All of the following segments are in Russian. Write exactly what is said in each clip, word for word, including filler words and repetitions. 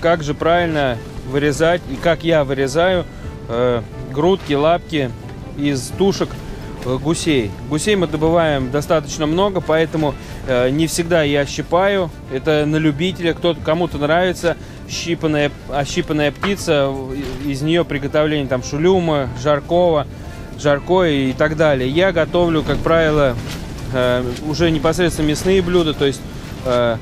как же правильно вырезать и как я вырезаю э, грудки, лапки из тушек гусей. Гусей мы добываем достаточно много, поэтому э, не всегда я щипаю. Это на любителя, кто-то, кому-то нравится щипанная, ощипанная птица, из нее приготовление там шулюма, жаркого, жаркое и так далее. Я готовлю, как правило, э, уже непосредственно мясные блюда, то есть э,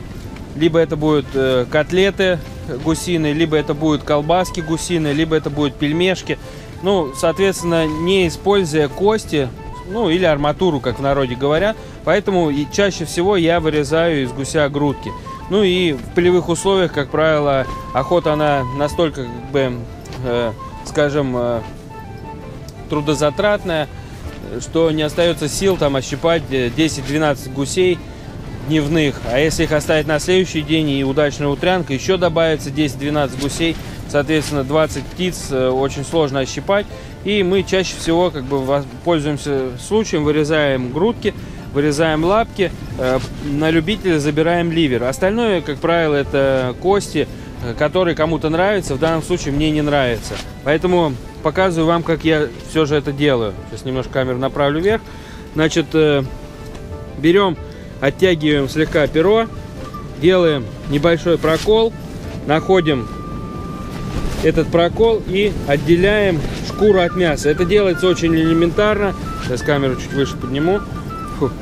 либо это будут э, котлеты гусиные, либо это будут колбаски гусиные, либо это будут пельмешки. Ну, соответственно, не используя кости, ну, или арматуру, как в народе говорят. Поэтому и чаще всего я вырезаю из гуся грудки. Ну и в полевых условиях, как правило, охота, она настолько, как бы, э, скажем, э, трудозатратная, что не остается сил там ощипать десять-двенадцать гусей дневных. А если их оставить на следующий день и удачная утрянка, еще добавится десять-двенадцать гусей. Соответственно, двадцать птиц очень сложно ощипать. И мы чаще всего, как бы, пользуемся случаем, вырезаем грудки, вырезаем лапки, на любителя забираем ливер. Остальное, как правило, это кости, которые кому-то нравятся. В данном случае мне не нравится. Поэтому показываю вам, как я все же это делаю. Сейчас немножко камеру направлю вверх. Значит, берем, оттягиваем слегка перо, делаем небольшой прокол, находим этот прокол и отделяем шкуру от мяса. Это делается очень элементарно. Сейчас камеру чуть выше подниму. Фух.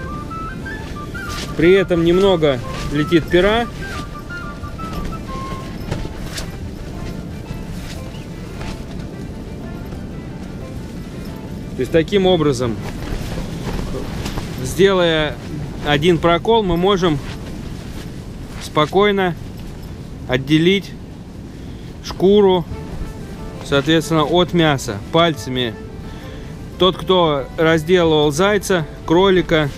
При этом немного летит пера. То есть таким образом, сделая один прокол, мы можем спокойно отделить шкуру, соответственно, от мяса пальцами. Тот, кто разделывал зайца, кролика,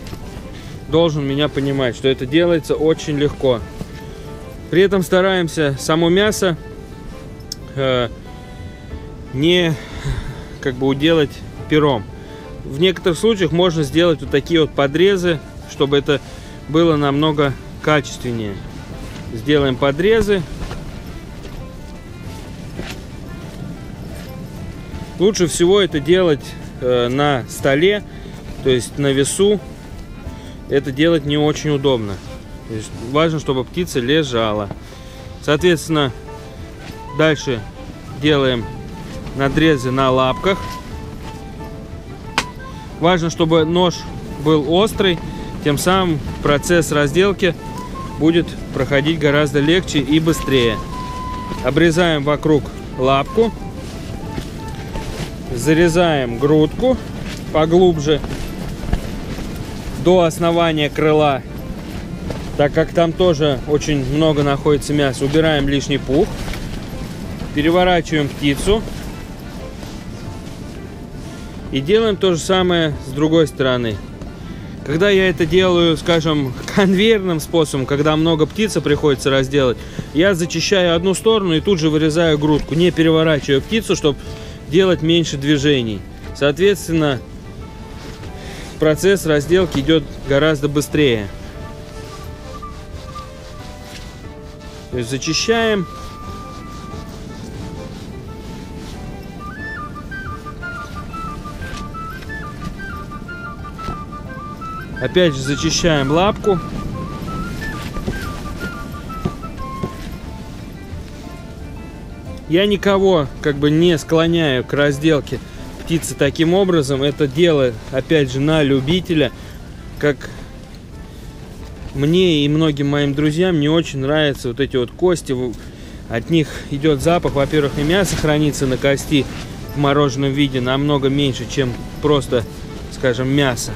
должен меня понимать, что это делается очень легко. При этом стараемся само мясо э, не, как бы, уделать пером. В некоторых случаях можно сделать вот такие вот подрезы, чтобы это было намного качественнее. Сделаем подрезы. Лучше всего это делать э, на столе, то есть на весу. Это делать не очень удобно. То есть важно, чтобы птица лежала. Соответственно, дальше делаем надрезы на лапках. Важно, чтобы нож был острый, тем самым процесс разделки будет проходить гораздо легче и быстрее. Обрезаем вокруг лапку. Зарезаем грудку поглубже, до основания крыла, так как там тоже очень много находится мяса. Убираем лишний пух, переворачиваем птицу и делаем то же самое с другой стороны. Когда я это делаю, скажем, конвейерным способом, когда много птицы приходится разделать, я зачищаю одну сторону и тут же вырезаю грудку, не переворачивая птицу, чтобы делать меньше движений. Соответственно, процесс разделки идет гораздо быстрее. То есть зачищаем. Опять же зачищаем лапку. Я никого, как бы, не склоняю к разделке птицы таким образом. Это дело, опять же, на любителя. Как мне и многим моим друзьям не очень нравятся вот эти вот кости. От них идет запах. Во-первых, и мясо хранится на кости в мороженом виде намного меньше, чем просто, скажем, мясо.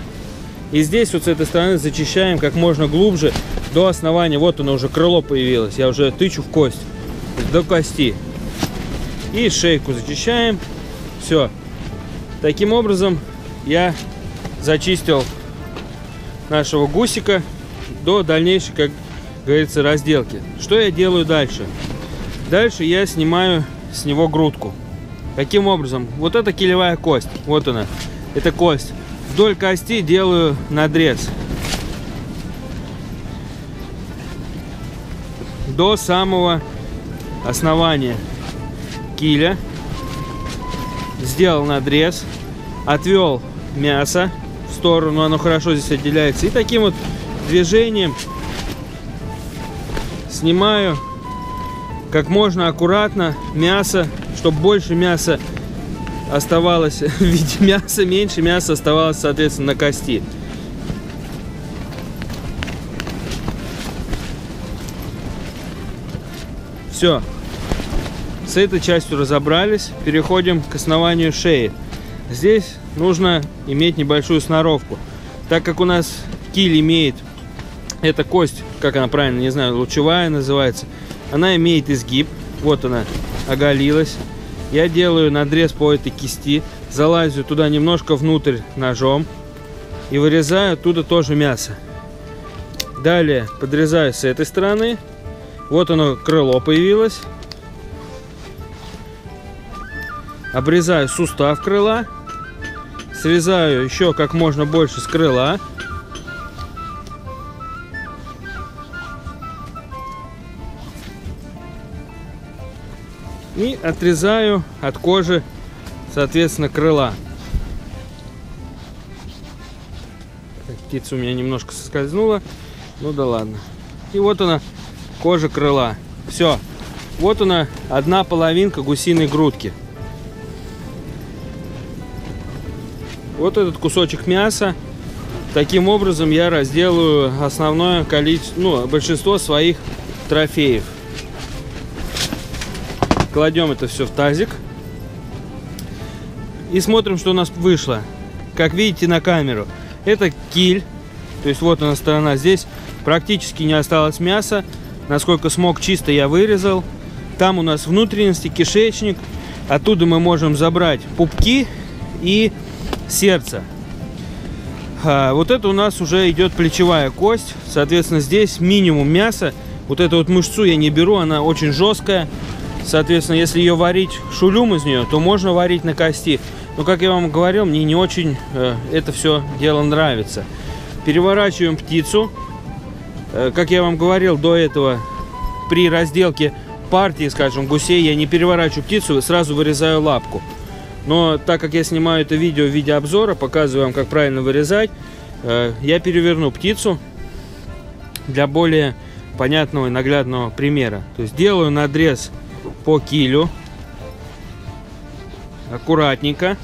И здесь вот с этой стороны зачищаем как можно глубже, до основания. Вот оно уже, крыло появилось. Я уже тычу в кость. До кости. И шейку зачищаем. Все. Таким образом я зачистил нашего гусика до дальнейшей, как говорится, разделки. Что я делаю дальше? Дальше я снимаю с него грудку. Каким образом? Вот это килевая кость. Вот она. Это кость. Вдоль кости делаю надрез. До самого основание киля, сделал надрез, отвел мясо в сторону, оно хорошо здесь отделяется, и таким вот движением снимаю как можно аккуратно мясо, чтобы больше мяса оставалось в виде мяса, меньше мяса оставалось, соответственно, на кости. Все, с этой частью разобрались. Переходим к основанию шеи. Здесь нужно иметь небольшую сноровку, так как у нас киль имеет, эта кость, как она правильно, не знаю, лучевая называется, она имеет изгиб, вот она оголилась. Я делаю надрез по этой кисти, залазю туда немножко внутрь ножом и вырезаю оттуда тоже мясо. Далее подрезаю с этой стороны, вот оно, крыло появилось. Обрезаю сустав крыла, срезаю еще как можно больше с крыла. И отрезаю от кожи, соответственно, крыла. Так, птица у меня немножко соскользнула. Ну да ладно. И вот она, кожа крыла. Все. Вот она, одна половинка гусиной грудки. Вот этот кусочек мяса. Таким образом я разделаю основное количество, ну, большинство своих трофеев. Кладем это все в тазик и смотрим, что у нас вышло. Как видите на камеру, это киль, то есть вот она сторона, здесь практически не осталось мяса, насколько смог чисто я вырезал. Там у нас внутренности, кишечник, оттуда мы можем забрать пупки и сердце. А вот это у нас уже идет плечевая кость, соответственно, здесь минимум мяса. Вот эту вот мышцу я не беру, она очень жесткая. Соответственно, если ее варить шулюм из нее, то можно варить на кости. Но, как я вам говорил, мне не очень э, это все дело нравится. Переворачиваем птицу. Э, как я вам говорил до этого, при разделке партии, скажем, гусей, я не переворачиваю птицу, сразу вырезаю лапку. Но так как я снимаю это видео в виде обзора, показываю вам, как правильно вырезать, э, я переверну птицу для более понятного и наглядного примера. То есть делаю надрез по килю, аккуратненько,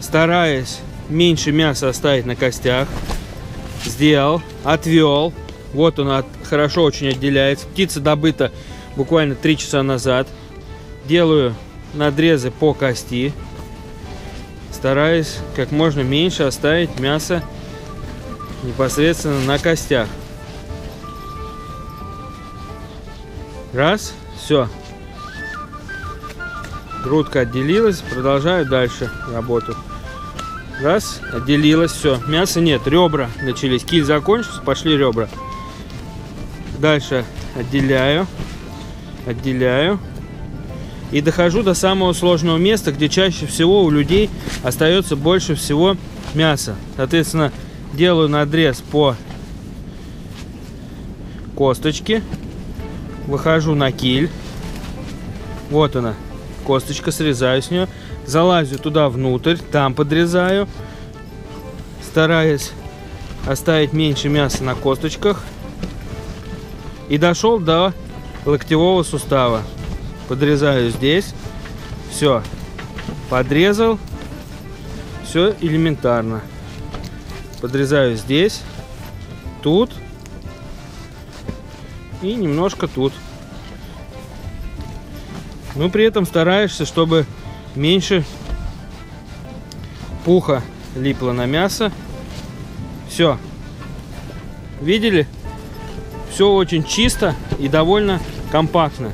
стараясь меньше мяса оставить на костях. Сделал, отвел, вот она хорошо очень отделяется, птица добыта буквально три часа назад. Делаю надрезы по кости, стараясь как можно меньше оставить мяса непосредственно на костях. Раз, все. Грудка отделилась, продолжаю дальше работу. Раз, отделилась, все. Мяса нет, ребра начались. Киль закончился, пошли ребра. Дальше отделяю, отделяю. И дохожу до самого сложного места, где чаще всего у людей остается больше всего мяса. Соответственно, делаю надрез по косточке. Выхожу на киль, вот она, косточка, срезаю с нее, залазю туда внутрь, там подрезаю, стараясь оставить меньше мяса на косточках. И дошел до локтевого сустава, подрезаю здесь, все, подрезал, все элементарно, подрезаю здесь, тут. И немножко тут. Но при этом стараешься, чтобы меньше пуха липло на мясо. Все. Видели? Все очень чисто и довольно компактно.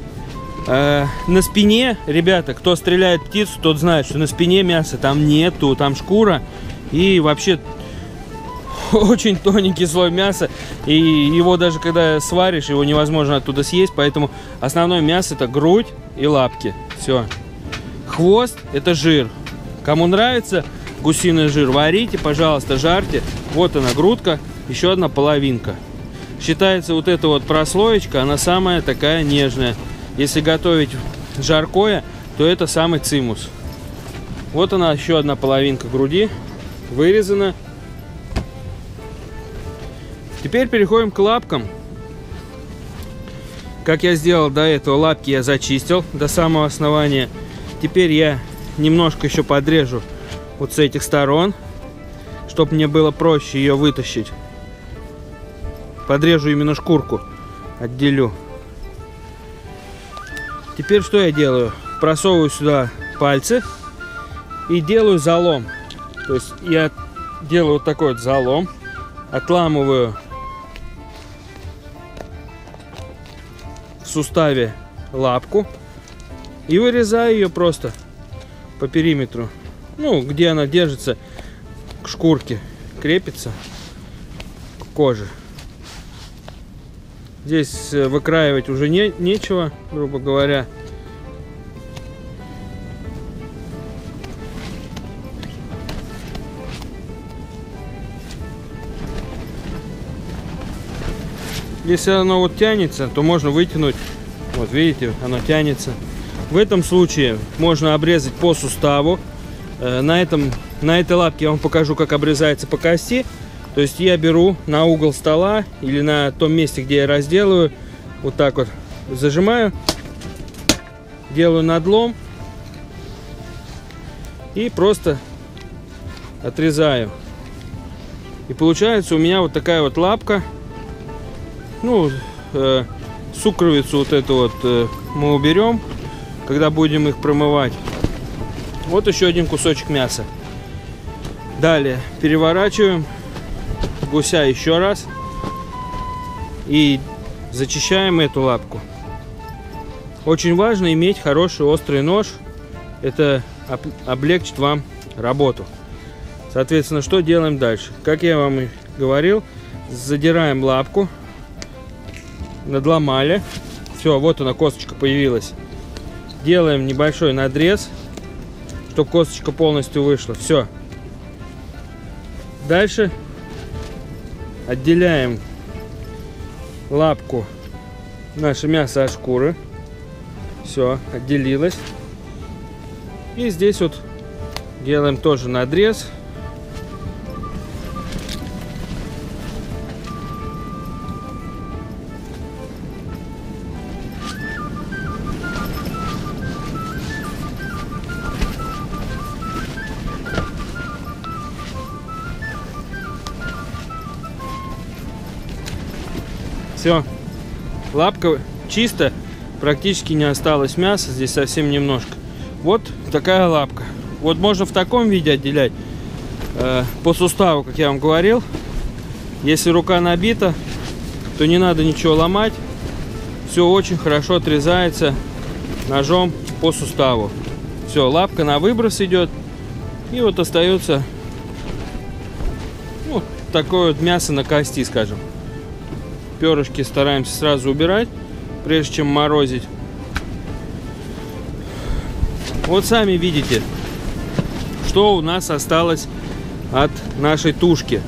Э-э, на спине, ребята, кто стреляет птицу, тот знает, что на спине мяса там нету, там шкура. И вообще очень тоненький слой мяса, и его даже когда сваришь, его невозможно оттуда съесть, поэтому основное мясо это грудь и лапки. Все. Хвост это жир. Кому нравится гусиный жир, варите, пожалуйста, жарьте. Вот она грудка, еще одна половинка. Считается, вот эта вот прослоечка, она самая такая нежная. Если готовить жаркое, то это самый цимус. Вот она, еще одна половинка груди вырезана. Теперь переходим к лапкам. Как я сделал до этого, лапки я зачистил до самого основания. Теперь я немножко еще подрежу вот с этих сторон, чтобы мне было проще ее вытащить. Подрежу именно шкурку, отделю. Теперь что я делаю? Просовываю сюда пальцы и делаю залом. То есть я делаю вот такой вот залом, отламываю в суставе лапку и вырезаю ее просто по периметру. Ну, где она держится, к шкурке крепится, к коже. Здесь выкраивать уже не, нечего, грубо говоря. Если оно вот тянется, то можно вытянуть. Вот видите, оно тянется. В этом случае можно обрезать по суставу. На, этом, на этой лапке я вам покажу, как обрезается по кости. То есть я беру на угол стола или на том месте, где я разделываю, вот так вот зажимаю, делаю надлом и просто отрезаю. И получается у меня вот такая вот лапка. Ну, э, сукровицу вот эту вот э, мы уберем, когда будем их промывать. Вот еще один кусочек мяса. Далее переворачиваем гуся еще раз и зачищаем эту лапку. Очень важно иметь хороший острый нож, это облегчит вам работу. Соответственно, что делаем дальше? Как я вам и говорил, задираем лапку, надломали, все, вот она, косточка появилась. Делаем небольшой надрез, чтобы косточка полностью вышла. Все. Дальше отделяем лапку, наше мясо от шкуры. Все, отделилось. И здесь вот делаем тоже надрез. Все, лапка чисто, практически не осталось мяса, здесь совсем немножко. Вот такая лапка. Вот можно в таком виде отделять э, по суставу, как я вам говорил. Если рука набита, то не надо ничего ломать. Все очень хорошо отрезается ножом по суставу. Все, лапка на выброс идет. И вот остается ну, такое вот мясо на кости, скажем. Перышки стараемся сразу убирать, прежде чем морозить. Вот сами видите, что у нас осталось от нашей тушки.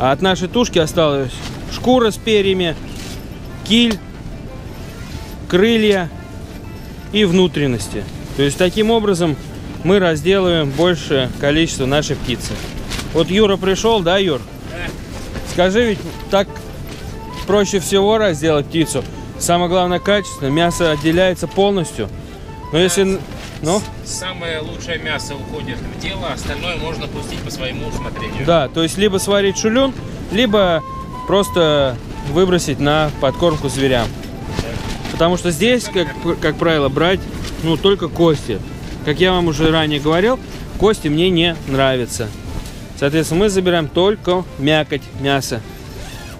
А от нашей тушки осталась шкура с перьями, киль, крылья и внутренности. То есть таким образом мы разделываем большее количество нашей птицы. Вот Юра пришел, да, Юр? Скажи, ведь так проще всего разделать птицу. Самое главное, качественно. Мясо отделяется полностью. Но да, если... Ну? Самое лучшее мясо уходит в дело, остальное можно пустить по своему усмотрению. Да, то есть либо сварить шулюн, либо просто выбросить на подкормку зверям. Да. Потому что здесь, как, как правило, брать ну, только кости. Как я вам уже ранее говорил, кости мне не нравятся. Соответственно, мы забираем только мякоть мяса.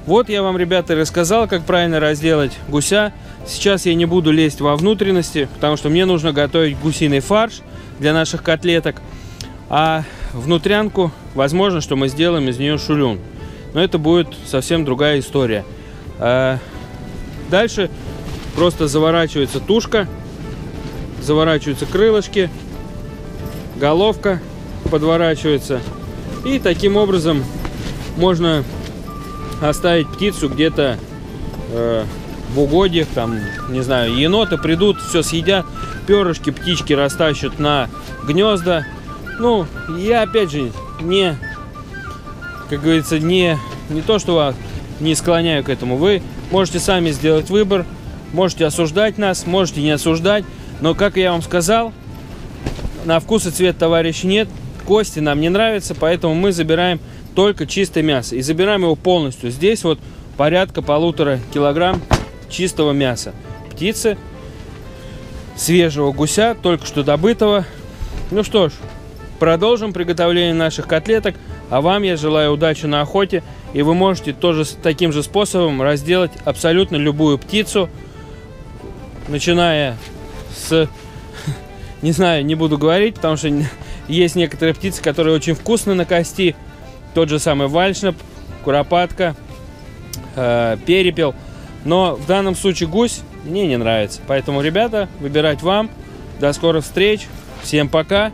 Вот я вам, ребята, рассказал, как правильно разделать гуся. Сейчас я не буду лезть во внутренности, потому что мне нужно готовить гусиный фарш для наших котлеток. А внутрянку, возможно, что мы сделаем из нее шулюн. Но это будет совсем другая история. Дальше просто заворачивается тушка, заворачиваются крылышки, головка подворачивается. И таким образом можно оставить птицу где-то э, в угодьях, там, не знаю, еноты придут, все съедят, перышки птички растащат на гнезда. Ну, я опять же не, как говорится, не, не то, что вас не склоняю к этому. Вы можете сами сделать выбор, можете осуждать нас, можете не осуждать. Но, как я вам сказал, на вкус и цвет товарища нет, кости нам не нравятся, поэтому мы забираем только чистое мясо. И забираем его полностью. Здесь вот порядка полутора килограмм чистого мяса. Птицы, свежего гуся, только что добытого. Ну что ж, продолжим приготовление наших котлеток. А вам я желаю удачи на охоте. И вы можете тоже таким же способом разделать абсолютно любую птицу, начиная с... Не знаю, не буду говорить, потому что есть некоторые птицы, которые очень вкусны на кости. Тот же самый вальшнап, куропатка, э, перепел. Но в данном случае гусь мне не нравится. Поэтому, ребята, выбирать вам. До скорых встреч. Всем пока.